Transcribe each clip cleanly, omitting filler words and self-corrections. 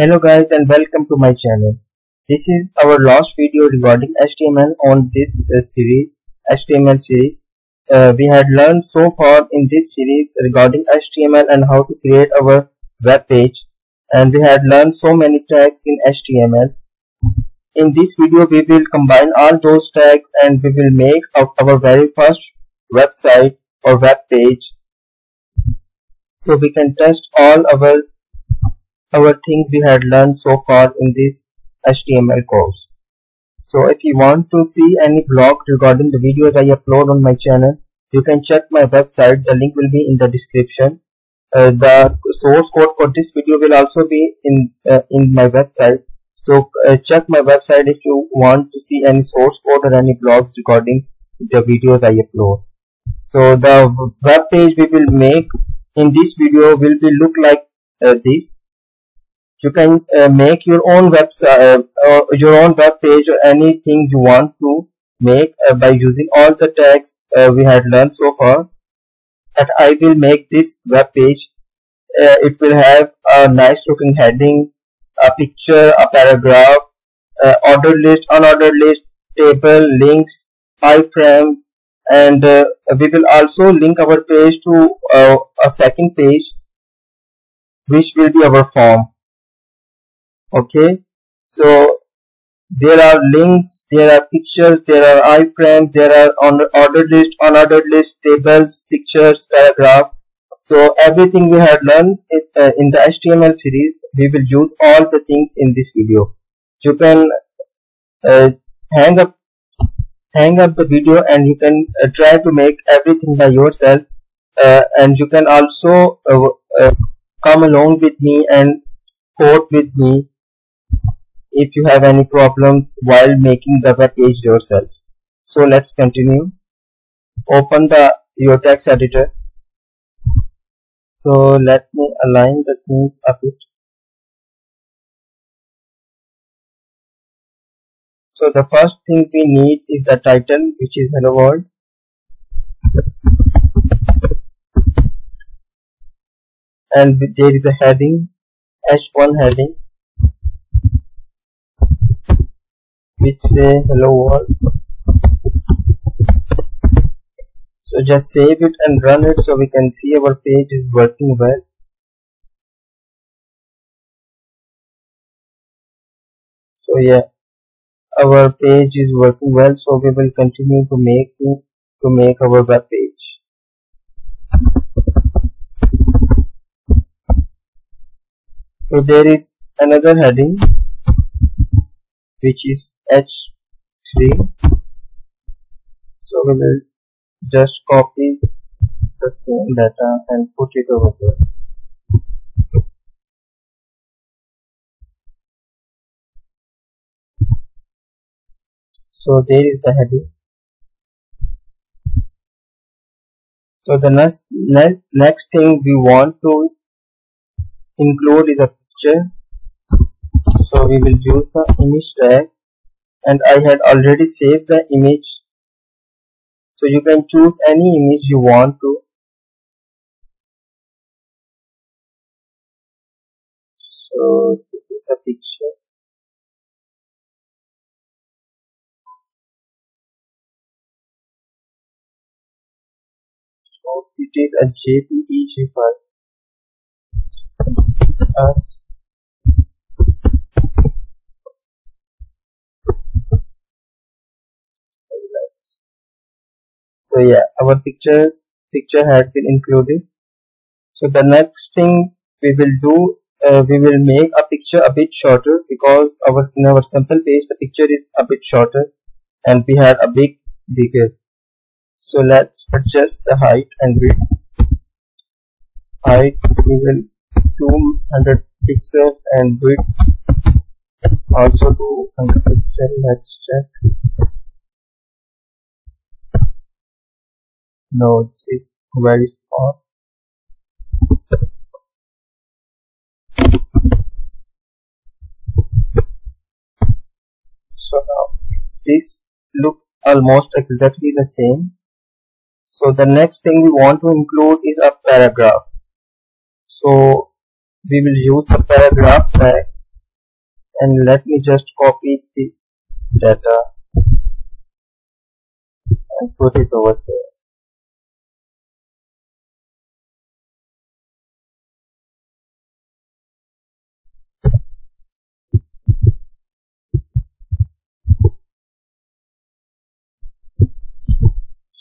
Hello guys and welcome to my channel. This is our last video regarding HTML on this series, HTML series. We had learned so far in this series regarding HTML and how to create our web page, and we had learned so many tags in HTML. In this video we will combine all those tags and we will make our very first website or web page, so we can test all our things we had learned so far in this HTML course. So if you want to see any blog regarding the videos I upload on my channel, you can check my website. The link will be in the description. The source code for this video will also be in my website. So check my website if you want to see any source code or any blogs regarding the videos I upload. So the web page we will make in this video will be look like this. You can make your own website, your own web page, or anything you want to make by using all the tags we had learned so far. And I will make this web page. It will have a nice looking heading, a picture, a paragraph, ordered list, unordered list, table, links, iframes, and we will also link our page to a second page, which will be our form. Okay, so there are links, there are pictures, there are iframes, there are ordered list, unordered list, tables, pictures, paragraph. So everything we had learned in the HTML series, we will use all the things in this video. You can hang up the video and you can try to make everything by yourself, and you can also come along with me and code with me if you have any problems while making the web page yourself. So let's continue. Open your text editor. So let me align the things a bit. So the first thing we need is the title, which is Hello World. And there is a heading, H1 heading, which say Hello World. So just save it and run it so we can see our page is working well. So yeah, our page is working well, so we will continue to make our web page. So there is another heading, which is H3. So we will just copy the same data and put it over there. So there is the heading. So the next thing we want to include is a picture. So we will use the image tag, and I had already saved the image, so you can choose any image you want to. So this is the picture. So it is a JPEG file. So yeah, our picture had been included. So the next thing we will do, we will make a picture a bit shorter, because in our sample page the picture is a bit shorter and we had a bigger. So let's adjust the height and width. Height we will 200 pixels and width also 200 pixels. Let's check. No, this is very small. So now this looks almost exactly the same. So the next thing we want to include is a paragraph. So we will use the paragraph tag and let me just copy this data and put it over there.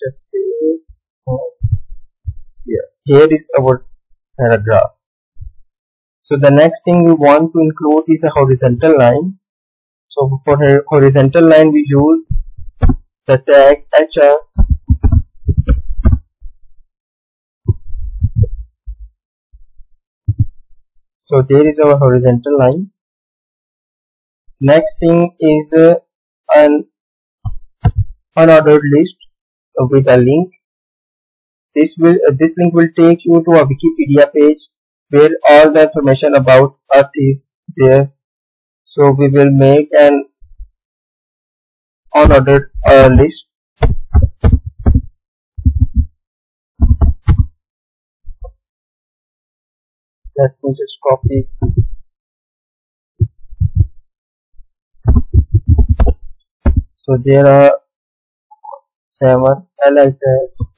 Just see here. Here is our paragraph. So the next thing we want to include is a horizontal line. So for horizontal line, we use the tag HR. So there is our horizontal line. Next thing is an unordered list with a link. This link will take you to a Wikipedia page where all the information about Earth is there. So we will make an unordered list. Let me just copy this. So there are 7 LI tags.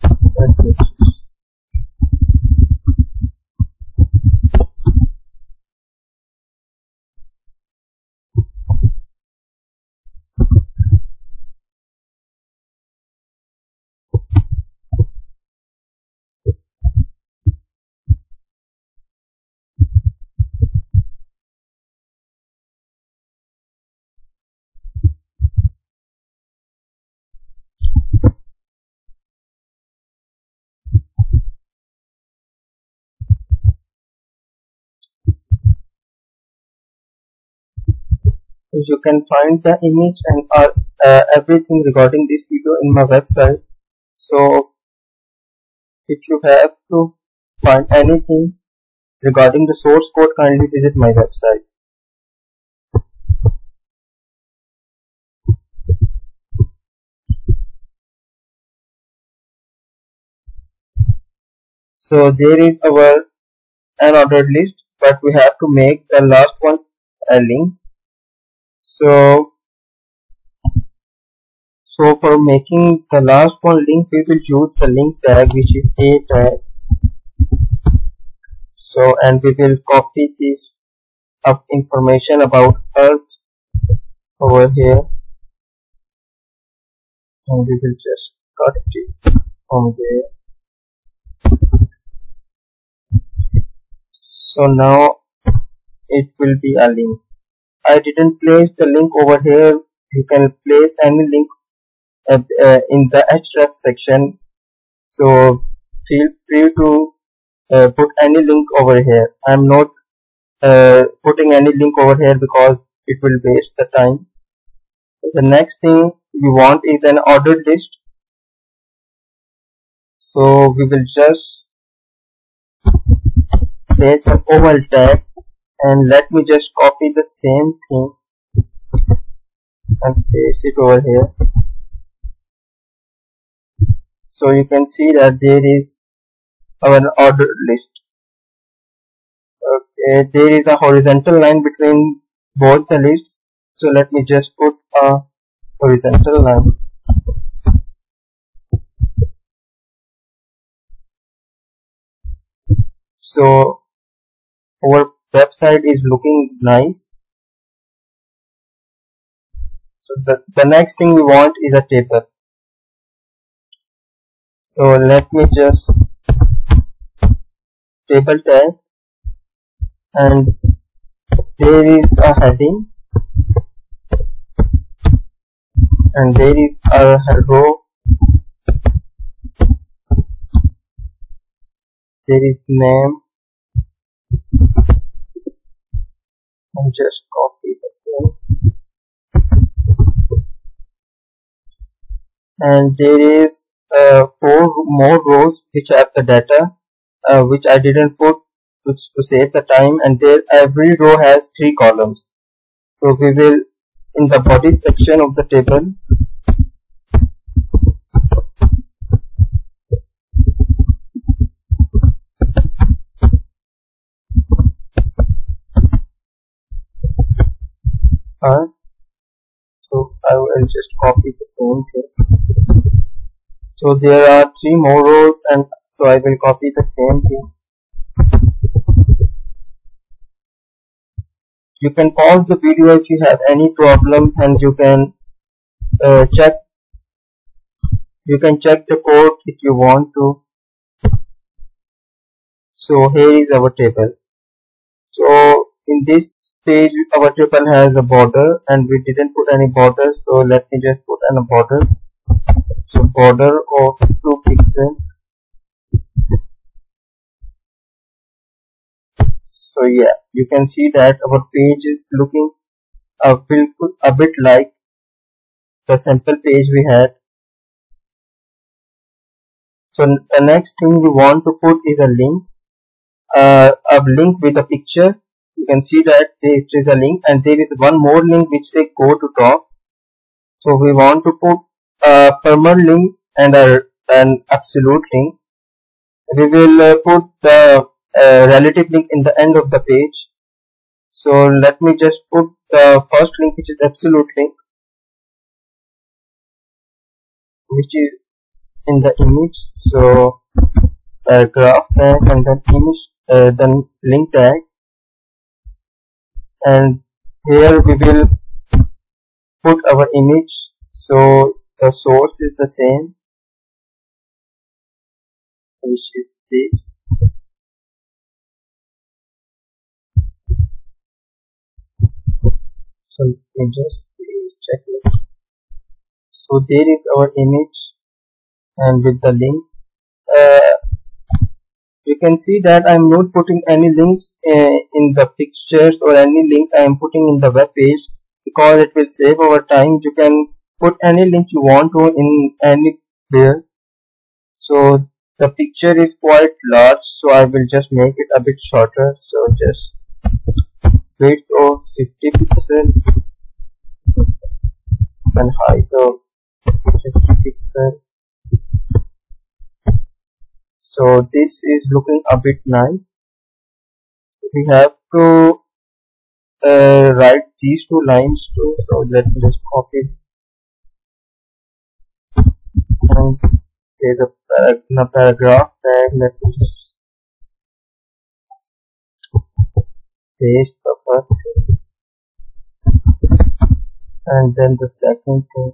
You can find the image and everything regarding this video in my website. So if you have to find anything regarding the source code, kindly visit my website. So there is our unordered list, but we have to make the last one a link. So for making the last one link, we will use the link tag, which is a tag. So, and we will copy this up information about Earth over here, and we will just cut it from there. So now it will be a link. I didn't place the link over here. You can place any link in the href section. So feel free to put any link over here. I am not putting any link over here because it will waste the time. The next thing we want is an ordered list. So we will just place an oval tag. And let me just copy the same thing and paste it over here. So you can see that there is our ordered list. Okay, there is a horizontal line between both the lists. So let me just put a horizontal line. So our website is looking nice. So the next thing we want is a table. So let me just table tag, and there is a heading and there is a row, there is name. And just copy this one, and there is 4 more rows which have the data, which I didn't put to save the time. And there every row has 3 columns. So we will in the body section of the table and so I will just copy the same thing. So there are three more rows, and so I will copy the same thing. You can pause the video if you have any problems, and you can check the code if you want to. So here is our table. So in this page our table has a border, and we didn't put any border, so let me just put a border. So border of 2 pixels. So yeah, you can see that our page is looking a bit like the sample page we had. So the next thing we want to put is a link with a picture. You can see that there is a link, and there is one more link which say go to top. So we want to put a permanent link and an absolute link. We will put the relative link in the end of the page. So let me just put the first link, which is absolute link, which is in the image. So graph tag, and then image, then link tag, and here we will put our image. So the source is the same, which is this. So you can just see, check it. So there is our image, and with the link. You can see that I am not putting any links in the pictures, or any links I am putting in the web page, because it will save our time. You can put any link you want to in anywhere. So the picture is quite large, so I will just make it a bit shorter. So just width of 50 pixels and height of 50 pixels. So this is looking a bit nice. So we have to write these two lines too. So let me just copy this. And there's a paragraph tag. Let me just paste the first thing, and then the second thing.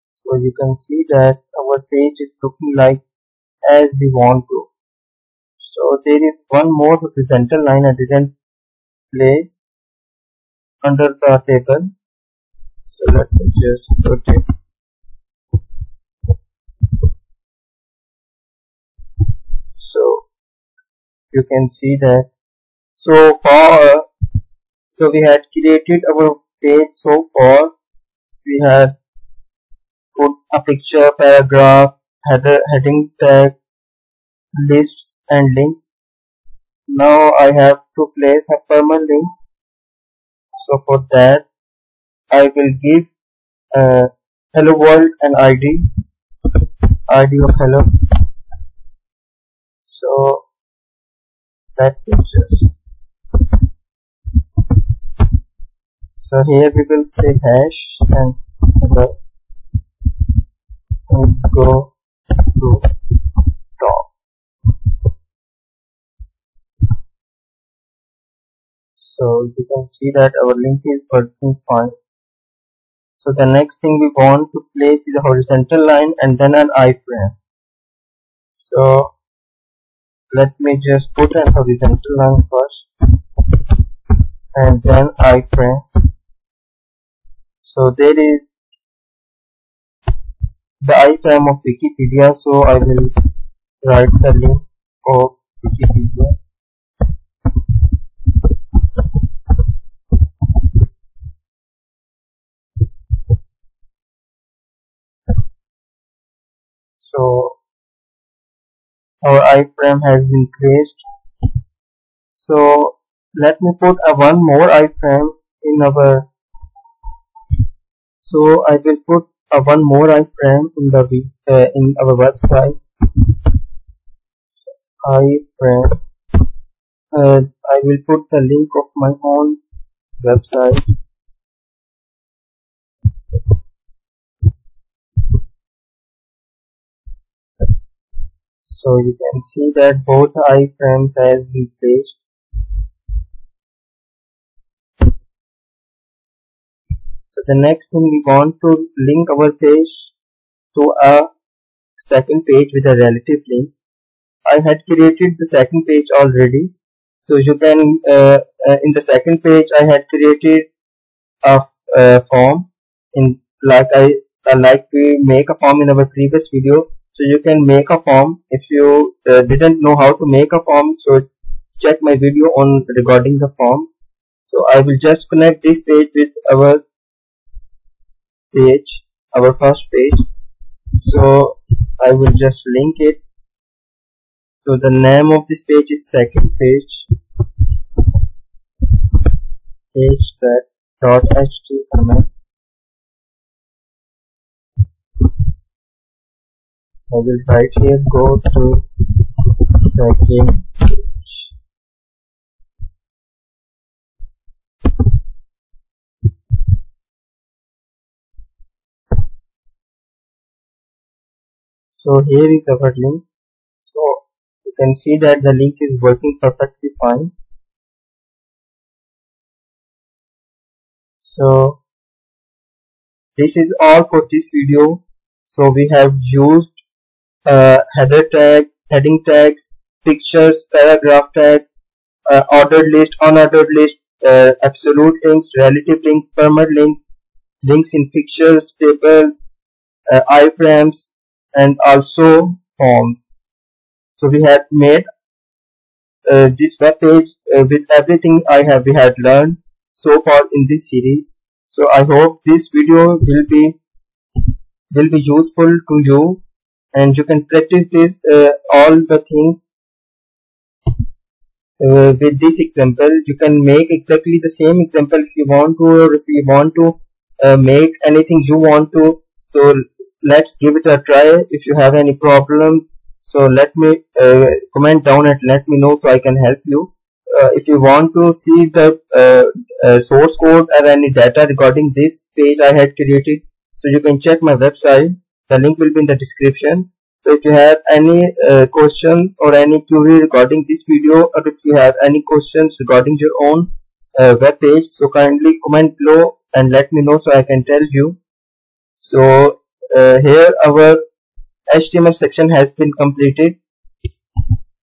So you can see that our page is looking like as we want to. So there is one more horizontal line I didn't place under the table. So let me just put it. So you can see that. So we had created our page so far. We had put a picture, paragraph, heading tag, lists and links. Now I have to place a permanent link. So for that I will give hello world an ID of hello. So that pictures. So here we will say hash and hello and go to top. So you can see that our link is working fine. So the next thing we want to place is a horizontal line and then an iframe. So let me just put a horizontal line first and then iframe. So there is the iframe of Wikipedia, so I will write the link of Wikipedia. So our iframe has been placed. So let me put a one more iframe in our, so I will put a one more iframe in the in our website. So, iframe. I will put the link of my own website. So you can see that both iframes has been placed. So the next thing, we want to link our page to a second page with a relative link. I had created the second page already. So you can in the second page I had created a form, in like we make a form in our previous video. So you can make a form. If you didn't know how to make a form, so check my video on regarding the form. So I will just connect this page with our page, our first page. So I will just link it. So the name of this page is second page, page.html. I will write here, go to second page. So here is our link. So you can see that the link is working perfectly fine. So this is all for this video. So we have used header tag, heading tags, pictures, paragraph tag, ordered list, unordered list, absolute links, relative links, permanent links, links in pictures, tables, iframes, and also forms. So we have made this web page with everything we had learned so far in this series. So I hope this video will be useful to you, and you can practice this all the things with this example. You can make exactly the same example if you want to, or if you want to make anything you want to. So let's give it a try. If you have any problems, so let me comment down and let me know, so I can help you. If you want to see the source code or any data regarding this page I had created, so you can check my website. The link will be in the description. So if you have any question or any query regarding this video, or if you have any questions regarding your own web page, so kindly comment below and let me know, so I can tell you. So here our HTML section has been completed.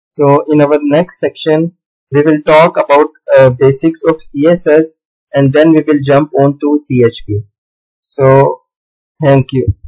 So in our next section we will talk about basics of CSS, and then we will jump on to PHP. So thank you.